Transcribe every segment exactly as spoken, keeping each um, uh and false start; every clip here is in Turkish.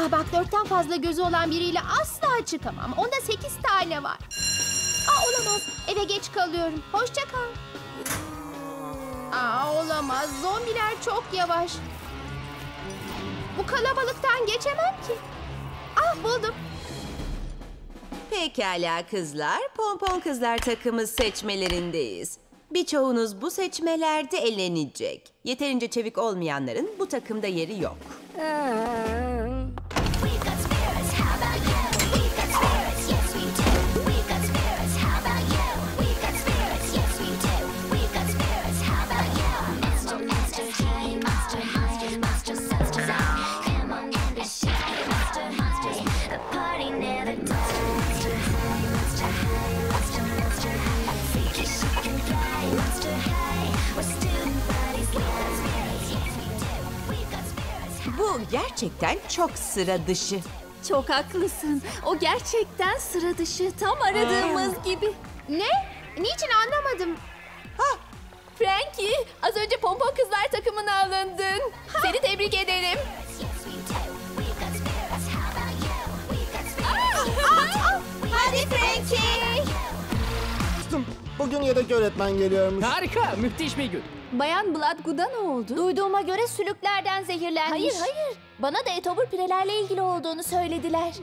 Aa bak, dörtten fazla gözü olan biriyle asla çıkamam. Onda sekiz tane var. Aa olamaz. Eve geç kalıyorum. Hoşça kal. Aa olamaz. Zombiler çok yavaş. Bu kalabalıktan geçemem ki. Ah buldum. Pekala kızlar, Pompon Kızlar takımı seçmelerindeyiz. Birçoğunuz bu seçmelerde elenecek. Yeterince çevik olmayanların bu takımda yeri yok. Bu gerçekten çok sıra dışı. Çok haklısın. O gerçekten sıra dışı. Tam aradığımız Aa. gibi. Ne? Niçin anlamadım? Ha. Frankie, az önce Pompon Kızlar takımına alındın. Ha. Seni tebrik ederim. Aa. Aa. Hadi Frankie. Bugün yedek öğretmen geliyormuş. Harika, müthiş bir gün. Bayan Bloodgood'a ne oldu? Duyduğuma göre sülüklerden zehirlenmiş. Hayır, hayır. Bana da etobur pirelerle ilgili olduğunu söylediler.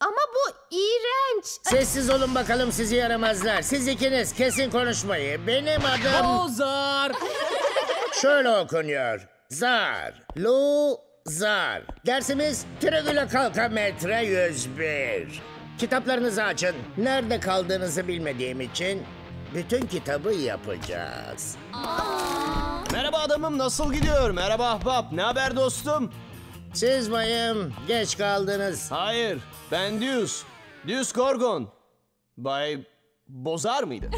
Ama bu iğrenç. Sessiz olun bakalım sizi yaramazlar. Siz ikiniz kesin konuşmayı. Benim adım... Lozar. Şöyle okunuyor. Zar. Lozar. Dersimiz Türegül'e kalka metre yüz bir. Kitaplarınızı açın. Nerede kaldığınızı bilmediğim için bütün kitabı yapacağız. Aa. Merhaba adamım, nasıl gidiyor? Merhaba ahbap, ne haber dostum? Siz bayım, geç kaldınız. Hayır, ben Deuce. Deuce Gorgon. Bay Bozar mıydı?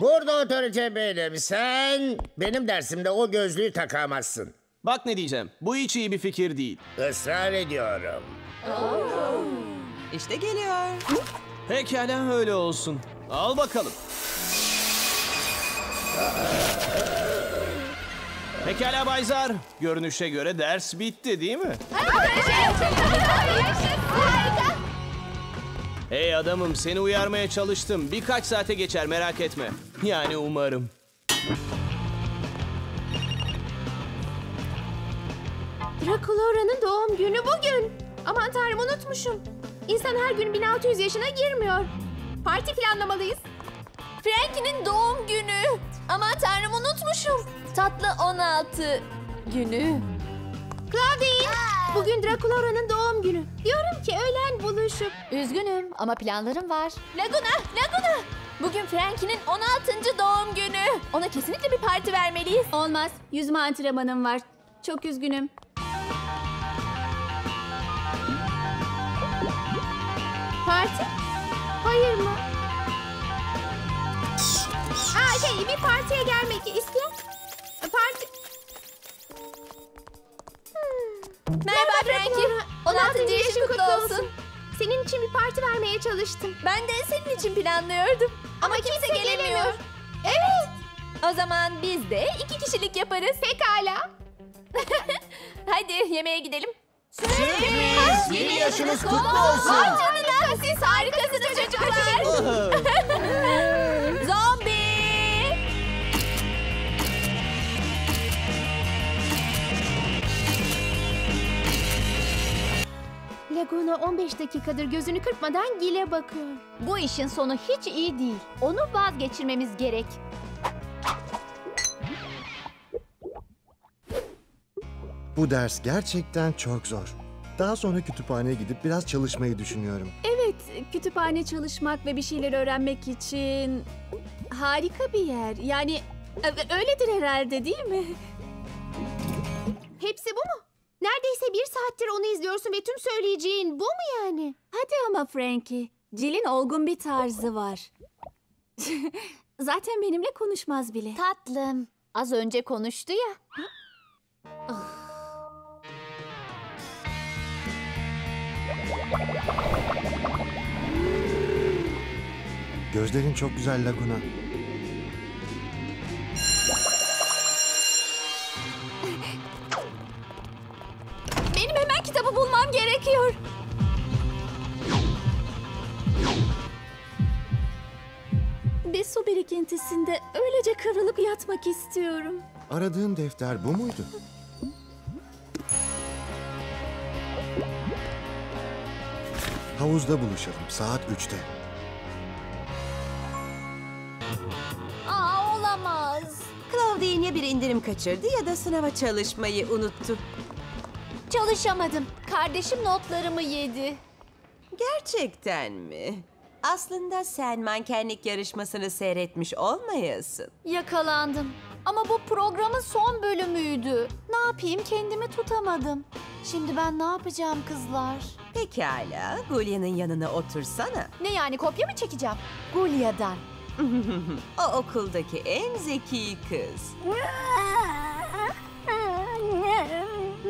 Burada otorite benim. Sen benim dersimde o gözlüğü takamazsın. Bak ne diyeceğim, bu hiç iyi bir fikir değil. Israr ediyorum. Oh. İşte geliyor. Pekala öyle olsun. Al bakalım. Pekala Bayzar. Görünüşe göre ders bitti değil mi? Hey adamım, seni uyarmaya çalıştım. Birkaç saate geçer, merak etme. Yani umarım. Draculaura'nın doğum günü bugün. Aman tanrım, unutmuşum. İnsan her gün bin altı yüz yaşına girmiyor. Parti planlamalıyız. Frankie'nin doğum günü. Aman tanrım, unutmuşum. Tatlı on altı günü. Clawdeen, bugün Draculaura'nın doğum günü. Diyorum ki öğlen buluşup. Üzgünüm ama planlarım var. Lagoona, Lagoona. Bugün Frankie'nin on altıncı doğum günü. Ona kesinlikle bir parti vermeliyiz. Olmaz, yüzme antrenmanım var. Çok üzgünüm. Parti? Hayır mı? Aa şey, bir partiye gelmek isteyen? Parti... Hmm. Merhaba Frankie. on altıncı yaşın kutlu olsun. olsun. Senin için bir parti vermeye çalıştım. Ben de senin için planlıyordum. Ama, Ama kimse, kimse gelemiyor. gelemiyor. Evet. O zaman biz de iki kişilik yaparız. Pekala. Hadi yemeğe gidelim. Sürpriz! Yeni yaşınız kutlu olsun! Vay canına! Siz harikasınız çocuklar! Zombi! Lagoona on beş dakikadır gözünü kırpmadan Gil'e bakıyor. Bu işin sonu hiç iyi değil. Onu vazgeçirmemiz gerek. Bu ders gerçekten çok zor. Daha sonra kütüphaneye gidip biraz çalışmayı düşünüyorum. Evet, kütüphane çalışmak ve bir şeyler öğrenmek için harika bir yer. Yani öyledir herhalde değil mi? Hepsi bu mu? Neredeyse bir saattir onu izliyorsun ve tüm söyleyeceğin bu mu yani? Hadi ama Frankie, Jill'in olgun bir tarzı var. Zaten benimle konuşmaz bile. Tatlım, az önce konuştu ya. Ah. Gözlerin çok güzel Lagoona. kitabı bulmam gerekiyor. Bir su birikintisinde öylece kıvrılıp yatmak istiyorum. Aradığın defter bu muydu? Havuzda buluşalım saat üçte. Aa, olamaz. Clawdeen ya bir indirim kaçırdı ya da sınava çalışmayı unuttu. Çalışamadım. Kardeşim notlarımı yedi. Gerçekten mi? Aslında sen mankenlik yarışmasını seyretmiş olmayasın. Yakalandım. Ama bu programın son bölümüydü. Ne yapayım, kendimi tutamadım. Şimdi ben ne yapacağım kızlar? Pekala, Giulia'nın yanına otursana. Ne yani, kopya mı çekeceğim? Giulia'dan. O okuldaki en zeki kız.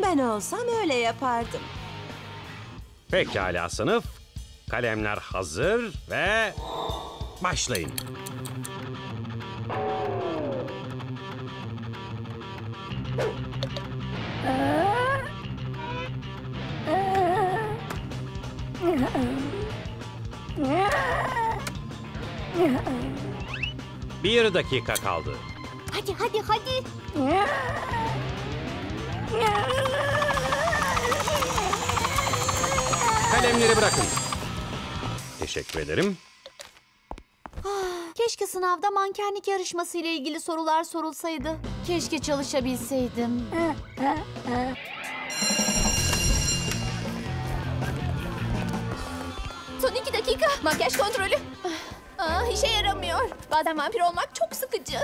Ben olsam öyle yapardım. Pekala sınıf. Kalemler hazır ve başlayın. Bir dakika kaldı. Hadi hadi hadi. Kalemleri bırakın. Teşekkür ederim. Keşke sınavda mankenlik yarışması ile ilgili sorular sorulsaydı. Keşke çalışabilseydim. Son iki dakika. Makyaj kontrolü. Aa, işe yaramıyor. Bazen vampir olmak çok sıkıcı.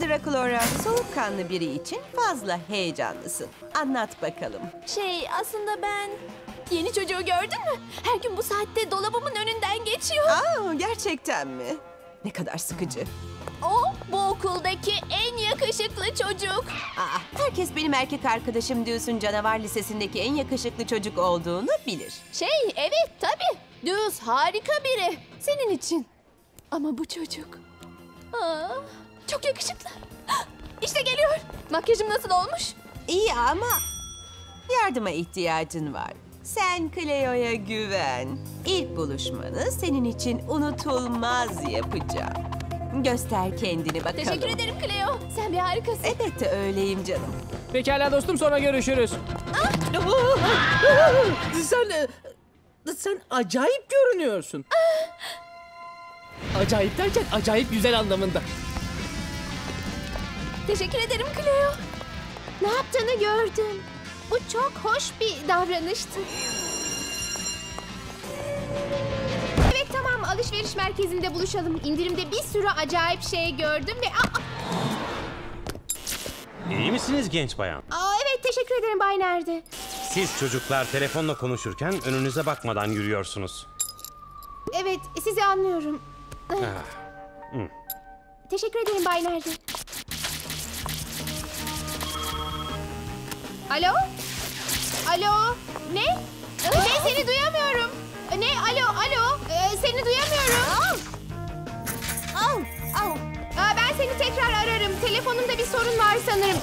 Draculaura, soğukkanlı biri için fazla heyecanlısın. Anlat bakalım. Şey, aslında ben... Yeni çocuğu gördün mü? Her gün bu saatte dolabımın önünden geçiyor. Aa, gerçekten mi? Ne kadar sıkıcı. O, bu okuldaki en yakışıklı çocuk. Aa, herkes benim erkek arkadaşım Deuce'un Canavar Lisesi'ndeki en yakışıklı çocuk olduğunu bilir. Şey, evet tabii. Deuce harika biri. Senin için. Ama bu çocuk... Aa, çok yakışıklı. İşte geliyor. Makyajım nasıl olmuş? İyi ama yardıma ihtiyacın var. Sen Cleo'ya güven. İlk buluşmanı senin için unutulmaz yapacağım. Göster kendini bakalım. Teşekkür ederim Cleo. Sen bir harikasın. Evet de öyleyim canım. Pekala dostum, sonra görüşürüz. Ah! sen, sen acayip görünüyorsun. Acayip derken acayip güzel anlamında. Teşekkür ederim Cleo. Ne yaptığını gördüm. Bu çok hoş bir davranıştı. Evet tamam, alışveriş merkezinde buluşalım. İndirimde bir sürü acayip şey gördüm ve... Aa! İyi misiniz genç bayan? Aa, evet teşekkür ederim Bay Nerede. Siz çocuklar telefonla konuşurken önünüze bakmadan yürüyorsunuz. Evet, sizi anlıyorum. Ah. Hmm. Teşekkür ederim Bay Nerede. Alo? Alo? Ne? Ne? Seni duyamıyorum. Ne? Alo? Alo? Ee, seni duyamıyorum. Al. Al. Aa, ben seni tekrar ararım. Telefonumda bir sorun var sanırım.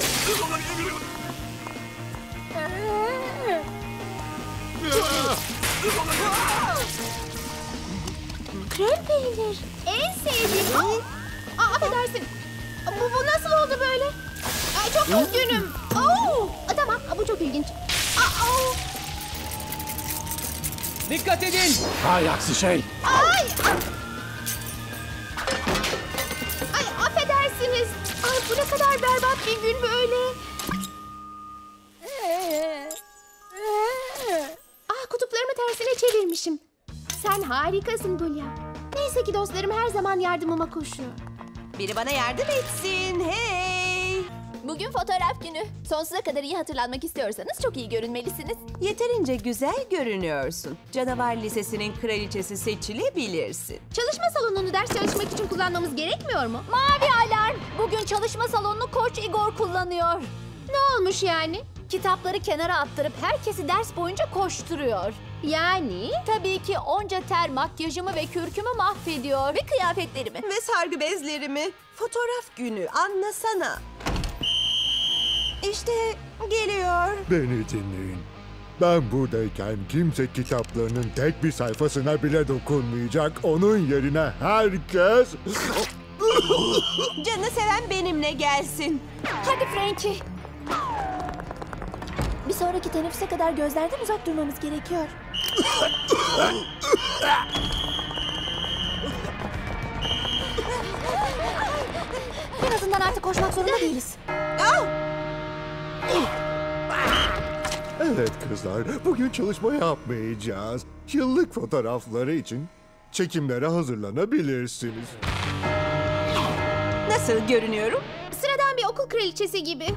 Krem peynir. En sevdiğim. Aa, affedersin. Bu, bu nasıl oldu böyle? Ay, çok üzgünüm. Oo, tamam, bu çok ilginç. Aa, oh. Dikkat edin. Hay aksi şey. Ay, ay affedersiniz. Ay, bu ne kadar berbat bir gün böyle. Ah, kutuplarımı tersine çevirmişim. Sen harikasın Giulia. Neyse ki dostlarım her zaman yardımıma koşuyor. Biri bana yardım etsin. Hey. Bugün fotoğraf günü. Sonsuza kadar iyi hatırlanmak istiyorsanız çok iyi görünmelisiniz. Yeterince güzel görünüyorsun. Canavar Lisesi'nin kraliçesi seçilebilirsin. Çalışma salonunu ders çalışmak için kullanmamız gerekmiyor mu? Mavi alarm! Bugün çalışma salonunu Koç Igor kullanıyor. Ne olmuş yani? Kitapları kenara attırıp herkesi ders boyunca koşturuyor. Yani? Tabii ki onca ter makyajımı ve kürkümü mahvediyor. Ve kıyafetlerimi. Ve sargı bezlerimi. Fotoğraf günü, anlasana. İşte geliyor. Beni dinleyin. Ben buradayken kimse kitaplarının tek bir sayfasına bile dokunmayacak. Onun yerine herkes... Canı seven benimle gelsin. Hadi Frankie. Bir sonraki teneffüse kadar gözlerden uzak durmamız gerekiyor. En azından artık koşmak zorunda değiliz. Evet kızlar, bugün çalışma yapmayacağız. Yıllık fotoğrafları için çekimlere hazırlanabilirsiniz. Nasıl görünüyorum? Sıradan bir okul kraliçesi gibi.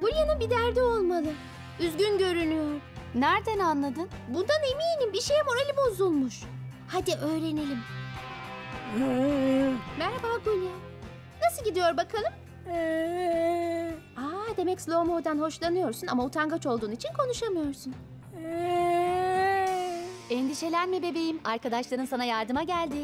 Giulia'nın bir derdi olmalı. Üzgün görünüyor. Nereden anladın? Bundan eminim, bir şeye morali bozulmuş. Hadi öğrenelim. Merhaba Giulia. Nasıl gidiyor bakalım? Aa, demek Slo Mo'dan hoşlanıyorsun ama utangaç olduğun için konuşamıyorsun. Endişelenme bebeğim. Arkadaşların sana yardıma geldi.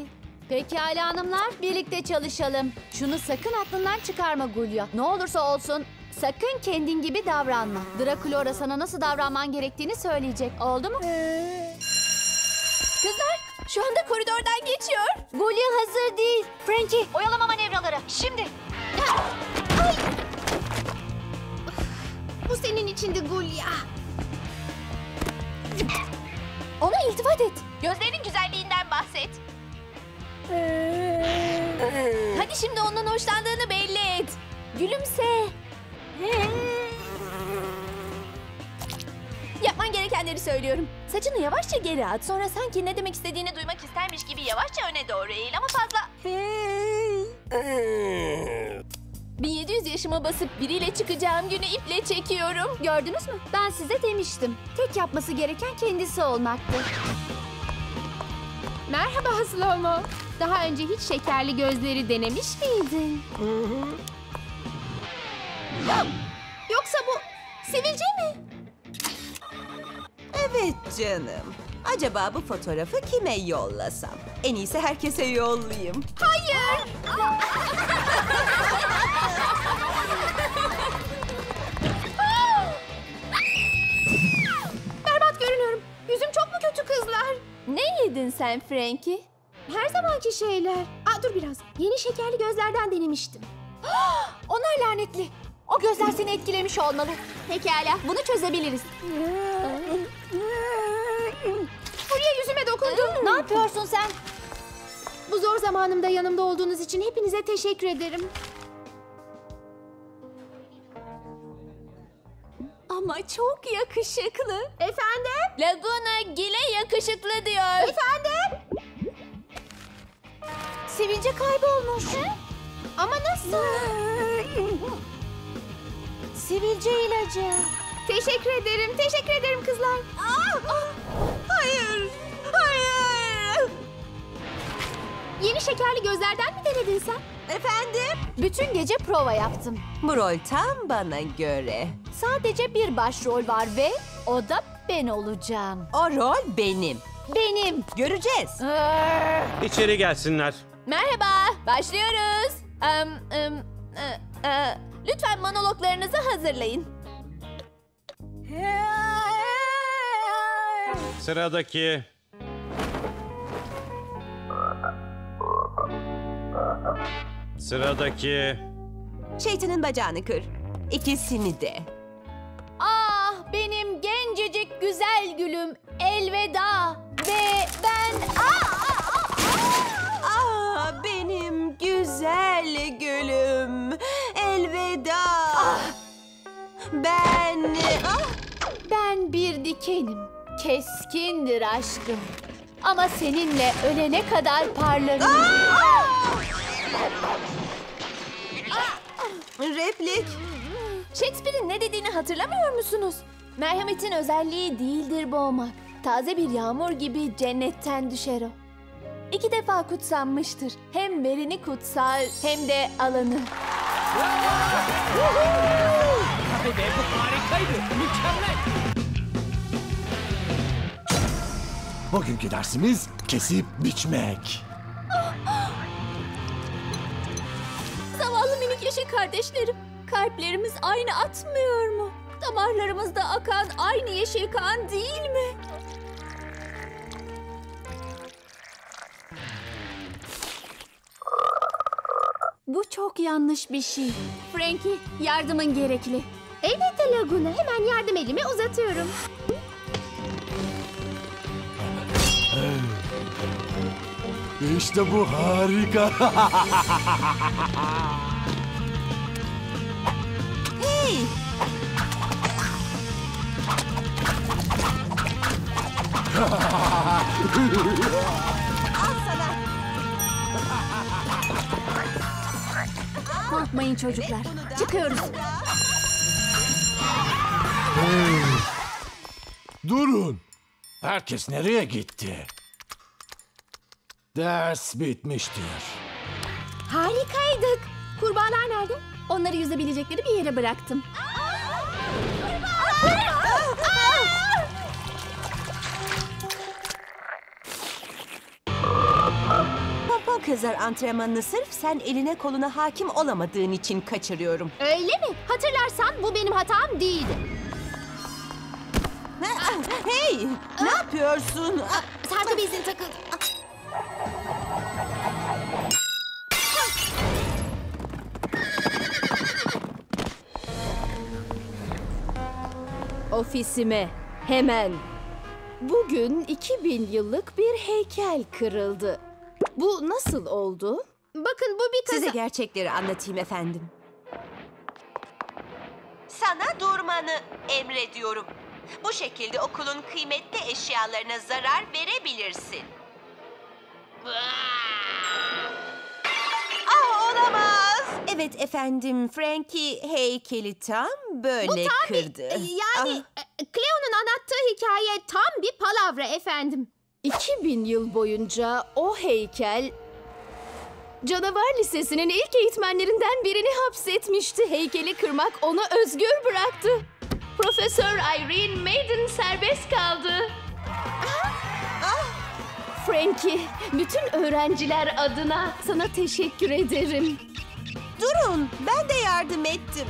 Pekala hanımlar, birlikte çalışalım. Şunu sakın aklından çıkarma Giulia. Ne olursa olsun sakın kendin gibi davranma. Draculaura sana nasıl davranman gerektiğini söyleyecek. Oldu mu? Kızlar, şu anda koridordan geçiyor. Giulia hazır değil. Frankie, oyalama manevraları. Şimdi. Ay. Bu senin içindi Giulia. Ona iltifat et. Gözlerinin güzelliğinden bahset. Hadi şimdi ondan hoşlandığını belli et. Gülümse. Yapman gerekenleri söylüyorum. Saçını yavaşça geri at. Sonra sanki ne demek istediğini duymak istermiş gibi yavaşça öne doğru eğil ama fazla. bin yedi yüz yaşıma basıp biriyle çıkacağım günü iple çekiyorum. Gördünüz mü? Ben size demiştim. Tek yapması gereken kendisi olmaktı. Merhaba Slo Mo. Daha önce hiç şekerli gözleri denemiş miydin? Yoksa bu sivilce mi? Evet canım. Acaba bu fotoğrafı kime yollasam? En iyisi herkese yollayayım. Hayır! Berbat görünüyorum. Yüzüm çok mu kötü kızlar? Ne yedin sen Frankie? Her zamanki şeyler. Aa, dur biraz. Yeni şekerli gözlerden denemiştim. Onlar lanetli. O gözler seni etkilemiş olmalı. Pekala, bunu çözebiliriz. Buraya yüzüme dokundun. Ne yapıyorsun sen? Bu zor zamanımda yanımda olduğunuz için hepinize teşekkür ederim. Ama çok yakışıklı. Efendim? Lagoona gile yakışıklı diyor. Efendim? Sevince kaybolmuş. He? Ama nasıl? Sivilce ilacı. Teşekkür ederim, teşekkür ederim kızlar. Aa, aa, hayır, hayır. Yeni şekerli gözlerden mi denedin sen? Efendim? Bütün gece prova yaptım. Bu rol tam bana göre. Sadece bir başrol var ve o da ben olacağım. O rol benim. Benim. Göreceğiz. Aa. İçeri gelsinler. Merhaba, başlıyoruz. Um, um, uh, uh. Lütfen monologlarınızı hazırlayın. Sıradaki. Sıradaki. Şeytanın bacağını kır. İkisini de. Ah benim gencecik güzel gülüm elveda. Ve ben... Ah, ah, ah, ah. ah benim güzel gülüm. Elveda. Ah. Ben... Ah. Ben bir dikenim. Keskindir aşkım. Ama seninle ölene kadar parlarım. Ah. Ah. Ah. Replik. Shakespeare'in ne dediğini hatırlamıyor musunuz? Merhametin özelliği değildir boğmak. Taze bir yağmur gibi cennetten düşer o. İki defa kutsanmıştır. Hem verini kutsar hem de alanı. Abi be, bu harikaydı, mükemmel. Bugünkü dersimiz kesip biçmek. Zavallı minik yeşil kardeşlerim. Kalplerimiz aynı atmıyor mu? Damarlarımızda akan aynı yeşil kan değil mi? Bu çok yanlış bir şey. Frankie, yardımın gerekli. Elbette Lagoona. Hemen yardım elimi uzatıyorum. İşte bu harika. Hey! Al sana. Korkmayın çocuklar. Evet, çıkıyoruz. Hey! Durun. Herkes nereye gitti? Ders bitmiştir. Harikaydık. Kurbağalar nerede? Onları yüzebilecekleri bir yere bıraktım. Popo kızar antrenmanını sırf sen eline koluna hakim olamadığın için kaçırıyorum. Öyle mi? Hatırlarsan bu benim hatam değildi. Hey! Ne yapıyorsun? Sargı bezin takıl. Ofisime hemen. Bugün iki bin yıllık bir heykel kırıldı. Bu nasıl oldu? Bakın bu bir kaza. Size gerçekleri anlatayım efendim. Sana durmanı emrediyorum. Bu şekilde okulun kıymetli eşyalarına zarar verebilirsin. Ah, olamaz. Evet efendim, Frankie heykeli tam böyle bu tam kırdı. Bir, yani ah. Cleo'nun anlattığı hikaye tam bir palavra efendim. iki bin yıl boyunca o heykel Canavar Lisesi'nin ilk eğitmenlerinden birini hapsetmişti. Heykeli kırmak onu özgür bıraktı. Profesör Irene Maiden serbest kaldı. Frankie, bütün öğrenciler adına sana teşekkür ederim. Durun, ben de yardım ettim.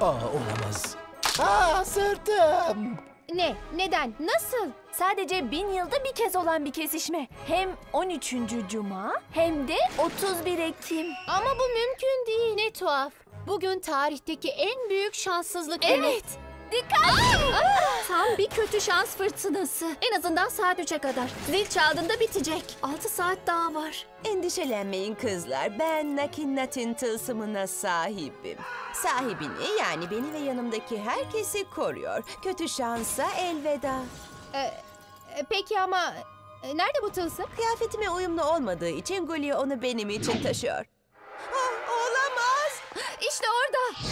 Aa, olamaz. Aa, sırtım. Ne? Neden? Nasıl? Sadece bin yılda bir kez olan bir kesişme. Hem on üçüncü Cuma hem de otuz bir Ekim. Ama bu mümkün değil. Ne tuhaf. Bugün tarihteki en büyük şanssızlık günü. Evet. Dikkat! Aa! Aa! Tam bir kötü şans fırtınası. En azından saat üçe kadar. Zil çaldığında bitecek. altı saat daha var. Endişelenmeyin kızlar. Ben Nakinat'ın tılsımına sahibim. Sahibini yani beni ve yanımdaki herkesi koruyor. Kötü şansa elveda. Ee, peki ama nerede bu tılsım? Kıyafetime uyumlu olmadığı için Giulia onu benim için taşıyor. Ah, olamaz. İşte orada.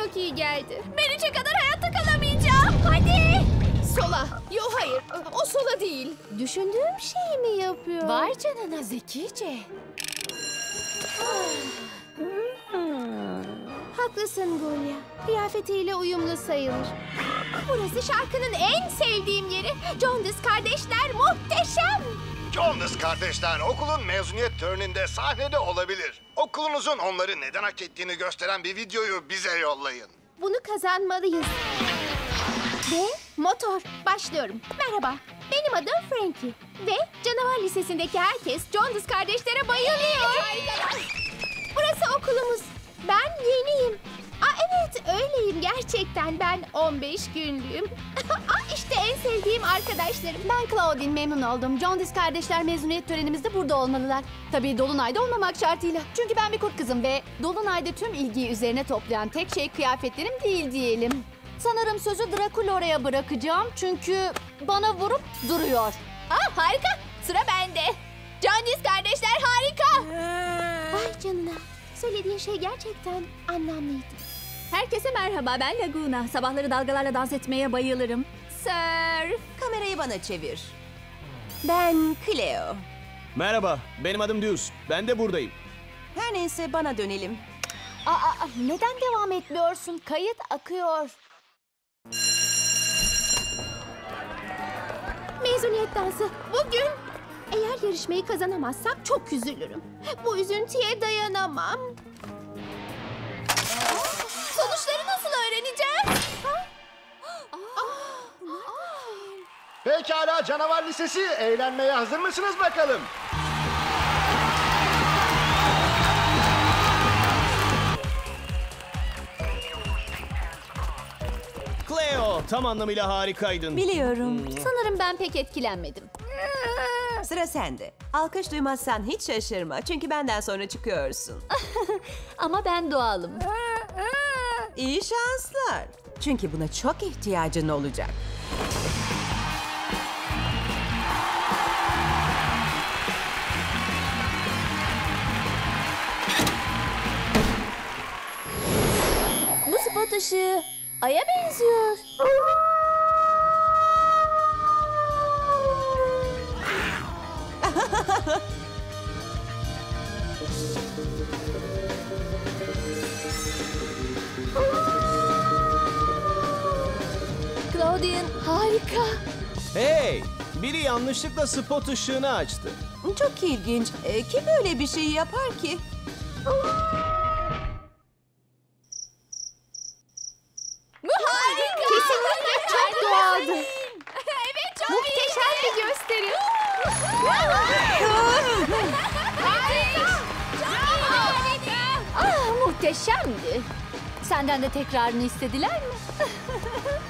Çok iyi geldi. Ben üçe kadar hayatta kalamayacağım. Hadi. Sola. Yo hayır. O sola değil. Düşündüğüm şeyi mi yapıyor? Vay canına zekice. Haklısın Giulia. Kıyafetiyle uyumlu sayılır. Burası şarkının en sevdiğim yeri. Jones Kardeşler muhteşem. Jones Kardeşler okulun mezuniyet töreninde sahnede olabilir. Okulunuzun onları neden hak ettiğini gösteren bir videoyu bize yollayın. Bunu kazanmalıyız. Ve motor. Başlıyorum. Merhaba. Benim adım Frankie. Ve Canavar Lisesi'ndeki herkes Jones Kardeşlere bayılıyor. Burası okulumuz. Ben yeniyim. Aa, evet öyleyim gerçekten. Ben on beş günlüğüm. Aa, işte en sevdiğim arkadaşlarım. Ben Clawdeen, memnun oldum. Condiz Kardeşler mezuniyet törenimizde burada olmalılar. Tabii Dolunay'da olmamak şartıyla. Çünkü ben bir kurt kızım ve Dolunay'da tüm ilgiyi üzerine toplayan tek şey kıyafetlerim değil diyelim. Sanırım sözü Draculaura'ya bırakacağım çünkü bana vurup duruyor. Aa, harika, sıra bende. Condiz Kardeşler harika. Vay canına. Söylediğin şey gerçekten anlamlıydı. Herkese merhaba, ben Lagoona. Sabahları dalgalarla dans etmeye bayılırım. Surf. Kamerayı bana çevir. Ben Cleo. Merhaba, benim adım Deuce. Ben de buradayım. Her neyse, bana dönelim. Aa, aa, neden devam etmiyorsun? Kayıt akıyor. Mezuniyet dansı bugün. Eğer yarışmayı kazanamazsak çok üzülürüm. Bu üzüntüye dayanamam. Sonuçları nasıl öğreneceğim? Pekala Canavar Lisesi, eğlenmeye hazır mısınız bakalım? Cleo, tam anlamıyla harikaydın. Biliyorum. Sanırım ben pek etkilenmedim. Sıra sende. Alkış duymazsan hiç şaşırma. Çünkü benden sonra çıkıyorsun. Ama ben doğalım. İyi şanslar. Çünkü buna çok ihtiyacın olacak. Bu spot ışığı aya benziyor. Clawdeen harika. Hey, biri yanlışlıkla spot ışığını açtı. Çok ilginç. Ee, kim böyle bir şey yapar ki? Senden de tekrarını istediler mi?